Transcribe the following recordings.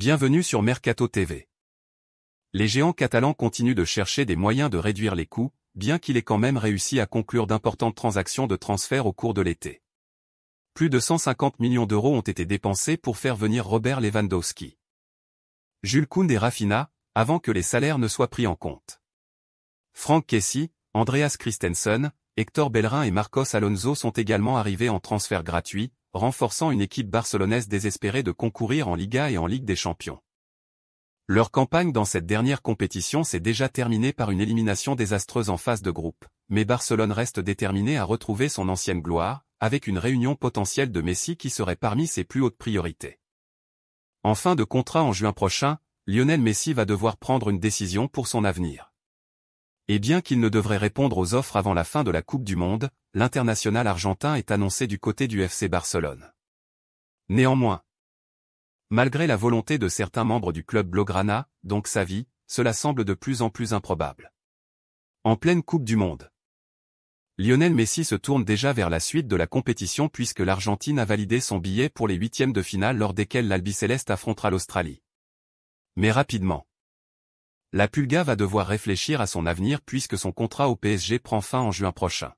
Bienvenue sur Mercato TV. Les géants catalans continuent de chercher des moyens de réduire les coûts, bien qu'il ait quand même réussi à conclure d'importantes transactions de transfert au cours de l'été. Plus de 150 millions d'euros ont été dépensés pour faire venir Robert Lewandowski, Jules Koundé et Raphinha, avant que les salaires ne soient pris en compte. Franck Kessié, Andreas Christensen, Hector Bellerin et Marcos Alonso sont également arrivés en transfert gratuit, renforçant une équipe barcelonaise désespérée de concourir en Liga et en Ligue des Champions. Leur campagne dans cette dernière compétition s'est déjà terminée par une élimination désastreuse en phase de groupe, mais Barcelone reste déterminée à retrouver son ancienne gloire, avec une réunion potentielle de Messi qui serait parmi ses plus hautes priorités. En fin de contrat en juin prochain, Lionel Messi va devoir prendre une décision pour son avenir. Et bien qu'il ne devrait répondre aux offres avant la fin de la Coupe du Monde, l'international argentin est annoncé du côté du FC Barcelone. Néanmoins, malgré la volonté de certains membres du club Blaugrana, donc Xavi, cela semble de plus en plus improbable. En pleine Coupe du Monde, Lionel Messi se tourne déjà vers la suite de la compétition puisque l'Argentine a validé son billet pour les huitièmes de finale lors desquels l'Albicéleste affrontera l'Australie. Mais rapidement, La Pulga va devoir réfléchir à son avenir puisque son contrat au PSG prend fin en juin prochain.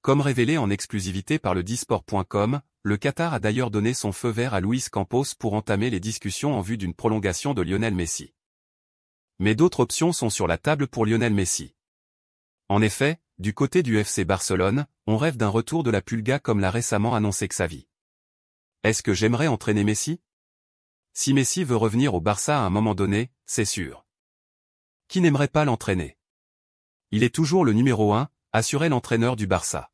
Comme révélé en exclusivité par le disport.com, le Qatar a d'ailleurs donné son feu vert à Luis Campos pour entamer les discussions en vue d'une prolongation de Lionel Messi. Mais d'autres options sont sur la table pour Lionel Messi. En effet, du côté du FC Barcelone, on rêve d'un retour de La Pulga comme l'a récemment annoncé Xavi. Est-ce que j'aimerais entraîner Messi? Si Messi veut revenir au Barça à un moment donné, c'est sûr. Qui n'aimerait pas l'entraîner? Il est toujours le numéro 1, assurait l'entraîneur du Barça.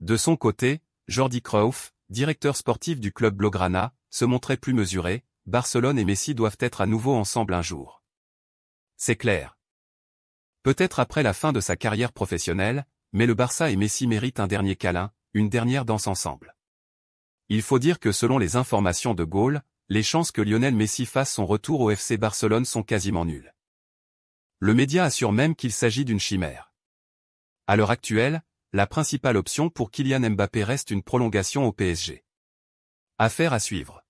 De son côté, Jordi Cruyff, directeur sportif du club Blaugrana, se montrait plus mesuré, Barcelone et Messi doivent être à nouveau ensemble un jour. C'est clair. Peut-être après la fin de sa carrière professionnelle, mais le Barça et Messi méritent un dernier câlin, une dernière danse ensemble. Il faut dire que selon les informations de Gaulle, les chances que Lionel Messi fasse son retour au FC Barcelone sont quasiment nulles. Le média assure même qu'il s'agit d'une chimère. À l'heure actuelle, la principale option pour Kylian Mbappé reste une prolongation au PSG. Affaire à suivre.